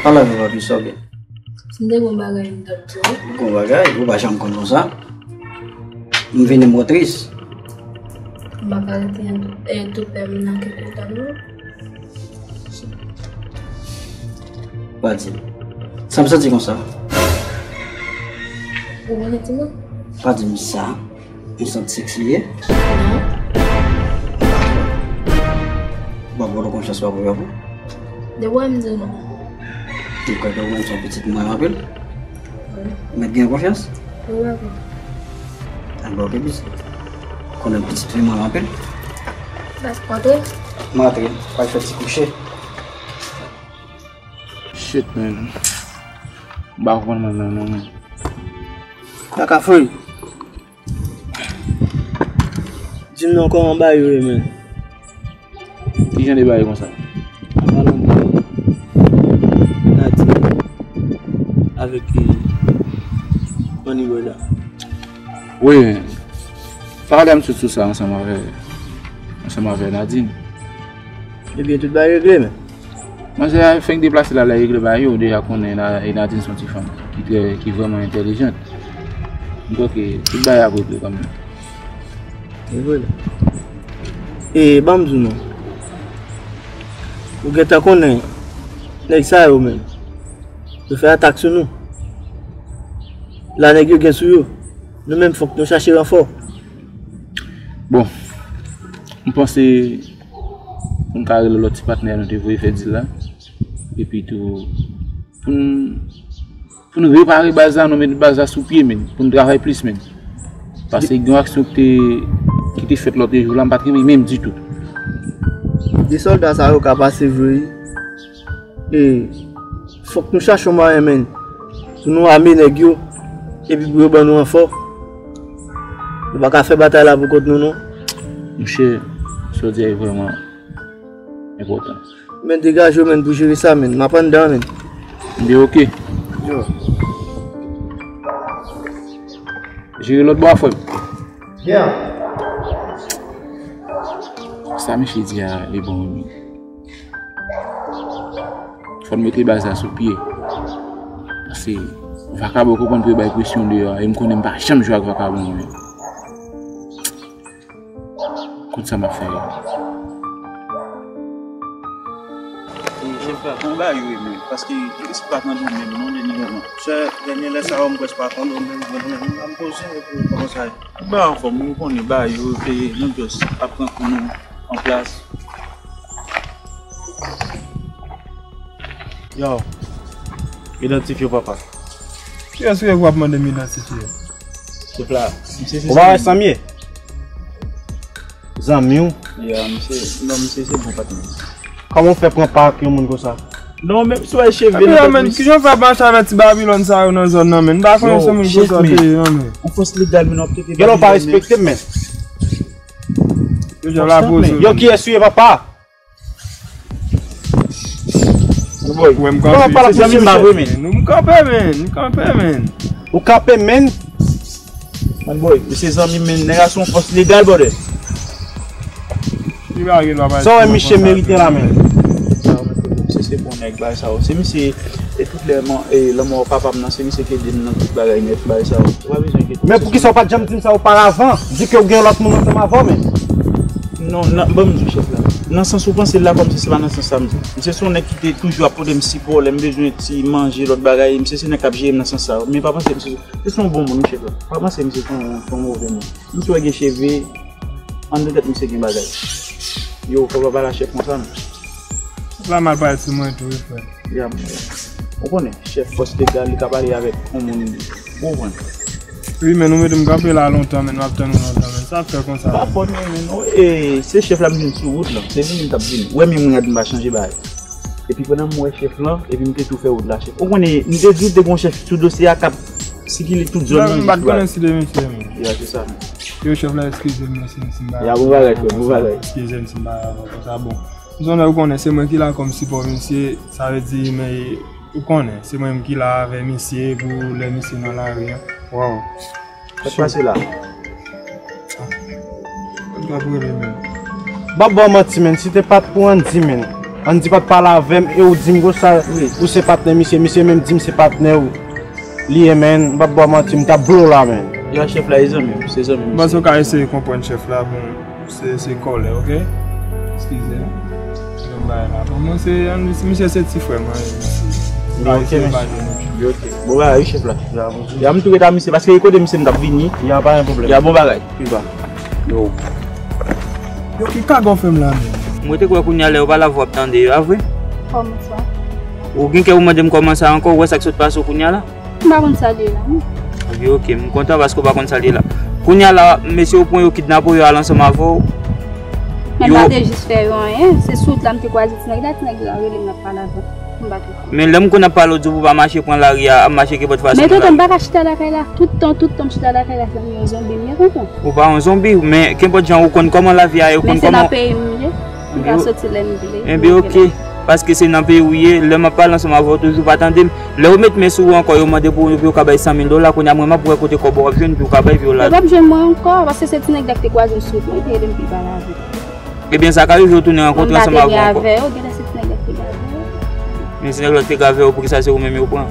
Alam mo ba piso ba? Hindi ko bagay yung tatlo. Kung bagay, ko ba siyang kondosa? Mvene motris. Bagay din to them na kita mo. Pati. Samsa ti konsa. Wala ti mo. Pati misa. Misa sexy. Bah voilà comme ça se va pour vous. De quoi me dis-tu? Tu crois que moi une petite moins rapide? Mais bien confiance? Oui. Alors ok bis. Qu'on a une petite moins rapide? Bah c'est quoi toi? Moi t'es pas fait coucher. Shit man. Bah on va maintenant. T'as qu'à faire. Dis-moi encore en bas yo man. Qui j'en ai baillé comme ça? Avec Bonnie là. Oui. Parlez-moi sur tout ça ensemble avec Nadine. Et bien, tout va régler, mais. Moi, j'ai fait déplacer la règle baillée déjà qu'on est Nadine, son petit femme, qui est vraiment intelligente. Donc, tout va y avoir quand même. Et voilà. Et bam, du nom. Vous êtes à connaître, vous faites attaque sur nous. La nègre est sur nous. Nous-mêmes, il faut que nous cherchions renfort. Bon, je pense que nous avons l'autre partenaire qui nous faire dire là. Et puis, tout, pour nous réparer Baza, nous mettre Baza sous pied, pour nous travailler plus. Parce que nous avons action qui était faite l'autre jour, nous n'avons même du tout. Les soldats sont capables de vivre. Et il faut que nous cherchions un moyen pour nous amener les gens et puis pour nous rendre forts. Nous ne pouvons pas faire bataille là pour contre nous, non? Monsieur, ce soldat est vraiment important. Mais dégagez pour gérer ça, je vais prendre dedans. Bien, ok. J'ai l'autre bois, frère. Bien. Ça me fait dire les bons amis. Il faut mettre les bases sous pied. Parce que Vacabo comprend que la question de. Il ne connaît pas jamais jouer avec Vacabo. Écoute ça, ma frère. Je ne peux pas combattre, parce que je ne suis pas dans le monde. Je ne laisse pas me poser. En place. Yo, identifiez papa. Qui est-ce que vous avez demandé d'identifier? C'est là. On va rester amis. Amis? Non, monsieur, c'est bon, patron. Comment on fait pour pas que le monde comme ça? Non, même si je suis chef, si je fais pas ça, je Babylone, ça, on est en Amène. On pense légal, mais on peut pas. On ne pas respecter, mais. Yo qui est sué papa? Nous pas la nous campons, nous campons, men. Boy, ces amis men, sont force légale, bordel. Ça un Michel mérité la main. C'est bon, ça. C'est Michel et tout le monde papa c'est Michel qui dit non tout bagaille ça. Mais pour qu'ils soient pas jamais ça auparavant, dis que vous avez l'autre monde avant mais. Non, bon, chef là. Dans sens où c'est là comme si c'est pas dans sens samedi. Monsieur son qui toujours à problème si problème besoin de manger l'autre bagaille, monsieur c'est cap gérer dans sens ça. Mais papa c'est monsieur. C'est son bon mon chef là. Papa c'est monsieur son mauvais mon. Monsieur est chevé en tête monsieur qui bagaille. Yo, faut pas lâcher comme ça. Ça m'a pas tout moi tout frère. Ya. On connaît chef poste gars il capable avec on mon. Bon. Oui, mais nous mettons camper là longtemps, mais nous attendons longtemps. Ça fait comme ça. Pas pour nous, mais c'est chef là qui est sur route là. C'est lui qui t'a dit. Ouais, mais mon gars, il va changer bail. Et puis pendant moi chef là, et puis me tout faire route là chef. On connaît, nous dit des bons chefs tout dossier à cap. C'est qu'il est tout zone. Pas connaître c'est de monsieur. Ya, c'est ça. Yo chef là, excusez-moi, c'est ya, vous valez. Excusez-moi, c'est ça bon. Nous on connaît c'est moi qui là comme si pour monsieur, ça veut dire mais vous connaissez, c'est moi qui là avec monsieur pour les monsieur dans la rue. Wow. Qu'est-ce que c'est là? Bon, si t'es pas pour un 10 minutes, On ne dit pas de parler avec et on dit que c'est partenaire, monsieur même dit que c'est partenaire. L'IMN, je ne vais pas mentir, je suis bleu là. Il y a un chef là, il y a un chef. Moi, je vais essayer de comprendre le chef là, c'est collé, ok? Excusez-moi. Moi, c'est monsieur, c'est petit frère. Ok, bon, voilà, chef là. Il y a un tout là, parce que il n'y a pas un problème. Il y a un bon bagage. Yo. Yo, qui est-ce qu'on fait là? Moi, je crois qu'on y allait, on va la voir pendant des heures, oui? Comment ça? Ou bien que vous m'avez commencé encore, où est-ce que ça se passe au Kounia là? Je ne vais pas saluer là. Ok, je suis content parce que je ne vais pas saluer là. Kounia là, monsieur, au point où kidnappé, il a lancé ma voix. Mais je ne juste faire rien, c'est sûr que je ne vais pas dire que je ne vais pas la voix. Mais l'homme qu'on a parlé, vous va marcher pour la ria, marcher qui votre face. Mais toi, tu vas acheter à la caille tout le temps, tu vas la caille là, c'est un zombie, mais content. Ou pas un zombie, mais qu'importe, gens ou comment la vie a eu comme ça. C'est un pays où il y a sorti l'ennemi. Bien, ok, parce que c'est un pays où il y a l'homme à parler, on va toujours attendre. Le remettre mes sous encore, il m'a déposé pour qu'il y ait 100 000 $, qu'on a vraiment pour écouter qu'on va revenir pour qu'il y ait violence. Je vais moi encore, parce que c'est une acte de quoi je suis, il y a des petits balades. Eh bien, ça arrive, je retourne en contre ensemble avant. Mais si vous avez gravé, vous pouvez ça, c'est vous-même au point.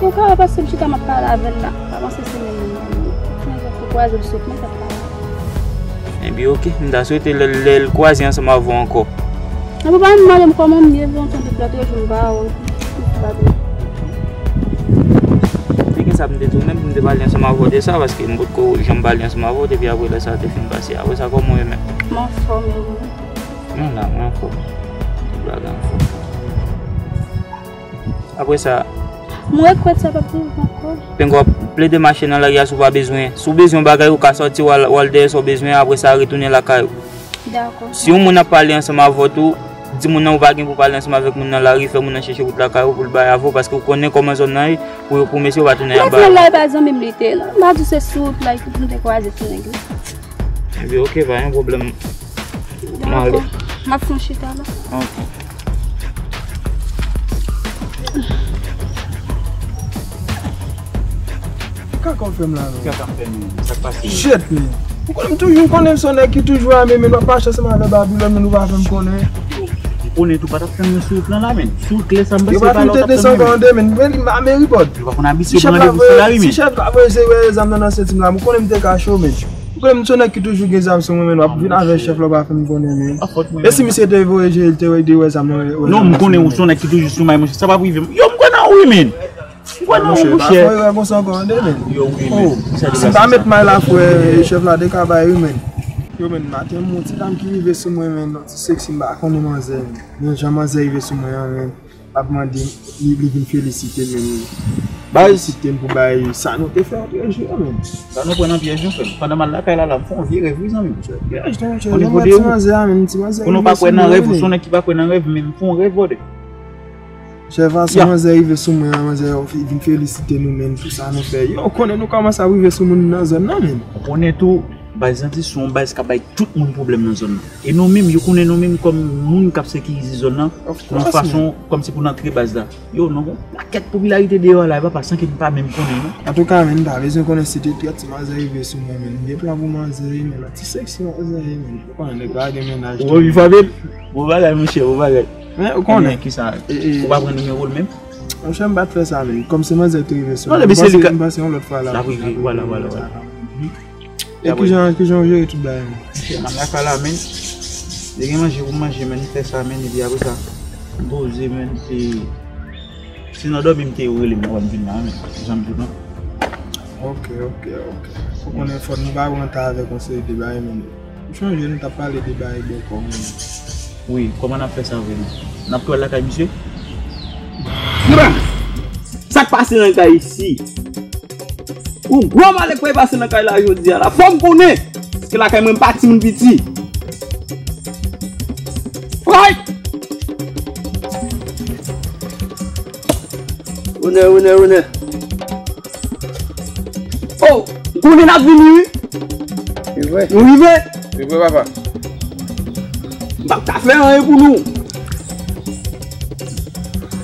Vous pouvez passer petit à ma part avec là. Avant, c'est même. Je souhaite ça. Eh bien, ok. Je souhaite le croiser ensemble avant encore. Je ne peux pas me demander comment mieux vendre ton plateau. Je ne vais pas. C'est que ça me détourne. Je ne vais pas aller ensemble avant de ça parce que je ne vais pas aller ensemble avant de puis après ça, je vais passer. Après ça, comme moi-même. Mon fort, mais non, là, mon fort. Je vais après ça, moi quoi ça pas plus encore. Pengo plein de machines dans la rue, sous pas besoin. Sous besoin bagaille ou ca sortir Walder sous besoin après ça retourner la caille. D'accord. Si on n'a parlé ensemble avec tout, dis mon on va pour parler ensemble avec mon dans la rue, faire mon chercher route la caille pour le bail avant parce que vous connaissez comment zone là pour monsieur va tourner là-bas. Là là par exemple même l'été là. Là tout c'est sous là tout de quoi c'est tout. Mais OK, pas un problème. Ma franchise là. OK. Qu'est-ce qu'on fait là? Ça passe. Jette lui. On toujours connaît son nez qui toujours à même pas acheter ça dans Babylone mais nous va faire connaître. On est tout pas faire sur le plan là même. Sur clé ça me pas. On va tenter ça vendre mais ma mère report. On a habitué prendre la rue. Si chef va essayer les amener dans ce team là, on connaît me ca show mais. On connaît qui toujours gaze avec moi même on va avec chef là va faire connaître. Et si monsieur te voyager, il te voyager ça me. Non, on connaît où son qui toujours sur moi ça va vivre. Yo on connaît oui mais. Ouais, non, monsieur. Je ne sais pas si je vais mettre mal là pour le chef là de cabaret. Je vais mettre mon petit dame qui vivait sur moi, c'est sexy, je ne sais pas. Je ne sais pas si je vais me féliciter. Je vais féliciter pour ça. Nous te faire un jour. Nous prenons un piège. Pendant que la caille là, on vit rêve. On est bodé. On ne va pas prendre un rêve. On ne va pas prendre un rêve, mais on rêve. Je vais arriver sur moi, je vais féliciter nous-mêmes pour ça. On connaît comment ça arrive sur nous dans la zone. On connaît tout, les artistes sont basés sur tout le monde problème dans la zone. Et nous-mêmes, nous connaissons nous-mêmes comme nous qui sécurisons la zone, de façon comme si pour entrer base là. Yo, non, la quête popularité de là, pas sans qu'il ne pas même connaître. En tout cas, même la raison qu'on a cité, c'est que je vais arriver sur moi-même. Je vais pas vous manger, mais la petite section, je vais arriver. On n'est pas de ménage. Oui, Fabien, vous va aller, monsieur, vous va aller. Mais on connaît qui ça. On va prendre le numéro même. On ne va pas faire ça même. Comme c'est moi j'ai trouvé ça. Non, mais c'est le cas. L'autre fois là. Voilà, voilà, voilà. Et puis j'en ai tout là. On a fait la même. Les gens mangent, vous mangez, mais ils font ça même et puis après ça. Doser même c'est. Si nous dormons, ils ouvrent les mains, on vient là même. J'aime bien. Ok. Faut qu'on ait fort. Nous va rentrer avec on se débat même. Changer, nous t'as pas les débats bien comme. Oui, comment on a fait ça avec nous? On a pris la caille, monsieur? Ça passe dans la caille ici. Ou gros mal qui passe dans la caille là aujourd'hui. La femme connaît que la caille même partie mon petit. Right! On est. Oh, on est là venu. C'est vrai. On y va. C'est vrai, papa. T'as fait rien pour nous.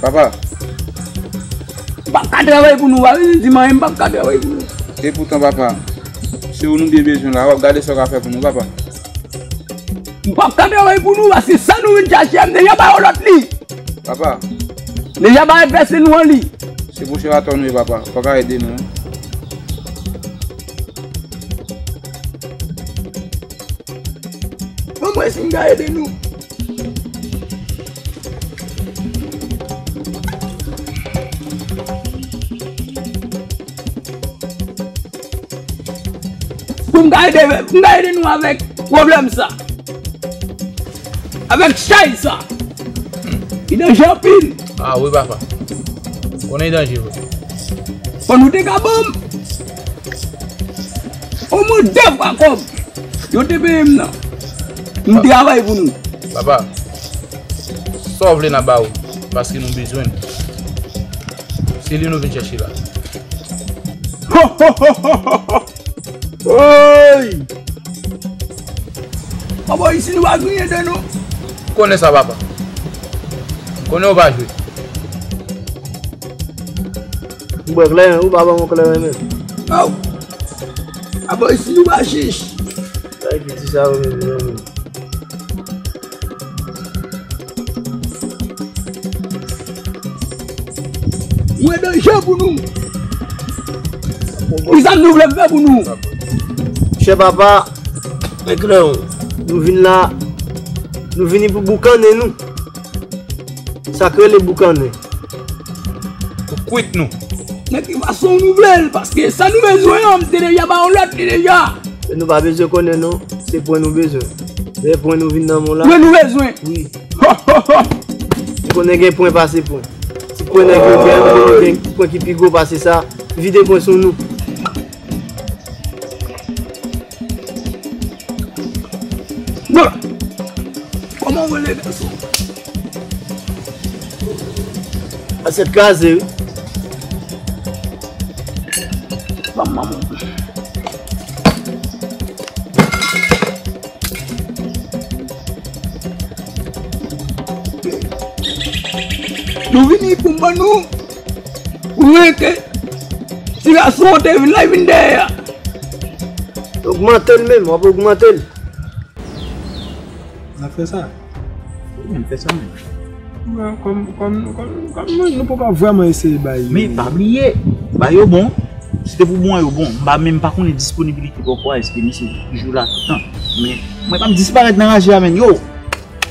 Papa. Pas de travail pour nous. Dis-moi, pas de travail pour nous. Et pourtant, papa, si vous nous avez besoin, regardez ce qu'on a fait pour nous, papa. c'est ça nous une chercher, mais il n'y a pas l'autre lit. Papa. Il n'y a pas personne nous en lit. C'est pour cela qu'on nous papa. Papa aider nous. Maman est-ce qu'il va aider nous? Pour m'aider nous avec problème ça. Avec Chai ça. Il est déjà pile. Ah oui papa. On est dans vous. On nous dégaboum. On nous dévoile comme. Yo te paye maintenant. Nous travaillons pour nous. Papa, sauve-les là-bas parce qu'ils nous ont besoin. C'est lui qui nous vient chercher là. Oh oh oh oh oh oui. Papa, ici nous va gagner de nous. Connais ça, papa. Connais on va jouer. Où est clair, où papa mon clair même. Ah. Papa, ici nous va chiche. Ça dit ça. Où est danger pour nous? Ils ont nous faire pour nous. Chez papa, nous venons là, nous venons pour boucaner nous. Sacré les boucaner. Pour quitter nous. Mais qui va s'en nouvelle parce que ça nous besoin, on déjà pas on l'autre déjà. Nous pas besoin connaître non, c'est pour nous besoin. C'est pour nous venir dans mon là. Pour nous besoin. Oui. On connaît point passer point. Si point n'est point qui pigo passer ça, vide point sur nous. Comment vous les garçons? À cette case, maman. Nous venons pour nous. Vous voyez que si la santé est là, il vient augmenter même, on va augmenter. On a fait ça. On fait ça même. Ouais, comme nous pouvons vraiment essayer. Mais pas oublier, c'est bon. C'était pour moi, bon. Même par contre, les disponibilités pour quoi est-ce que c'est toujours là tout le temps. Mais moi, je vais disparaître dans la jambe. Yo,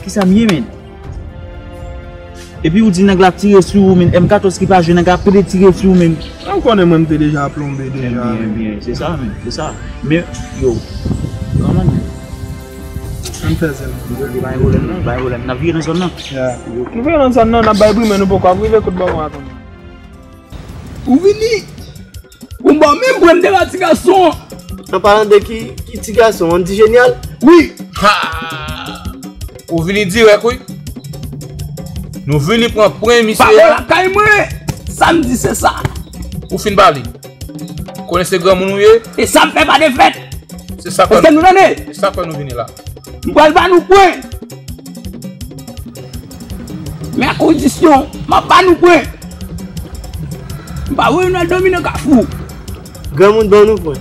qui ça m'y est? Et puis, vous dites que vous avez tiré sur vous-même, M14 qui passe, vous avez tiré sur vous-même. On connaît même déjà plombé déjà. Bien, bien, c'est ça, c'est ça. Mais, yo, comment on fait ça? On vit dans son nom. Nous vivons dans son nom, on va mais nous pourquoi vous vivez que nous attendre. Vous venez, vous même prendre des petits garçons. En parlant de qui petits garçons, on dit génial? Oui. Vous venez dire, oui. Nous venons pour un premier monsieur. Par contre, samedi c'est ça. Ou fin de parler. Vous connaissez grand monde. Et ça ne fait pas de fête. C'est ça que nous venons. C'est ça que nous venons là. Nous allons pas nous prendre. Mais à condition, je ne vais pas nous prendre. Je ne vais pas nous dominer comme fou. Grand monde va nous prendre.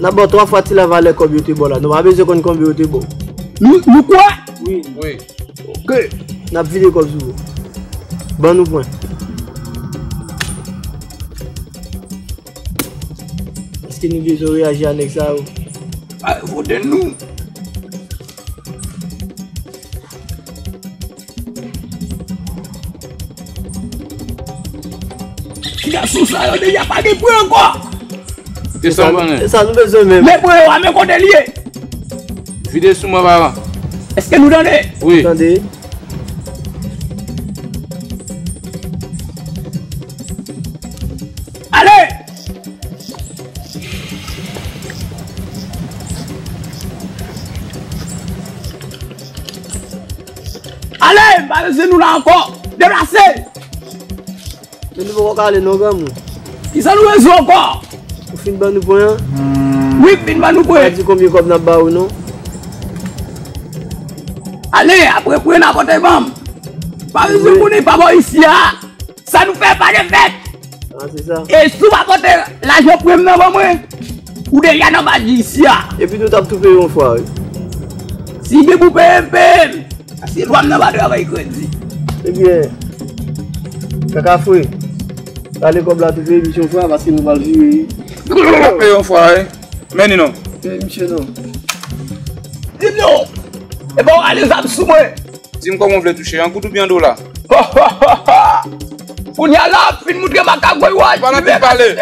Nous avons 3 fois la valeur comme beauté bon là. Nous avons besoin de beauté bon. Nous quoi? Oui. Oui. Ok. N'a vu les comme vous. Bon nous point. Est-ce que nous devons réagir avec ça ou? Ah, votez-nous. Il y a sous ça, il n'y a pas de points encore. C'est ça, nous besoin même. Mais pour on va côté lié. Videz sous moi papa. Est-ce que nous donnez? Oui. Attendez. Nous là encore, déplacez! Mais nous pouvons aller nos gammes. Ils sont nous les encore! Vous finissez par nous prendre? Oui, finissez par nous prendre. Vous dit combien de copes nous avons ou non? Allez, après, prenez n'importe quel bam. Pas de soucis, pas bon ici. Ça nous fait pas de fête. Ah, c'est ça. Et sous ma porte, l'argent pour nous avons moins. Ou déjà nous avons ici. Et puis nous avons tout payé une fois. Si je vous paye, si vous n'avez pas de travail, eh bien, caca fouet. Allez comme la toute émission, parce que nous allons vivre. Une fois, mais non. Monsieur, non. Dis non. Et bon, allez, vous sous moi. Dis-moi comment vous voulez toucher, un coup de bien d'eau là. On y a là, fin de montrer ma cagoule. Voilà, bien parler.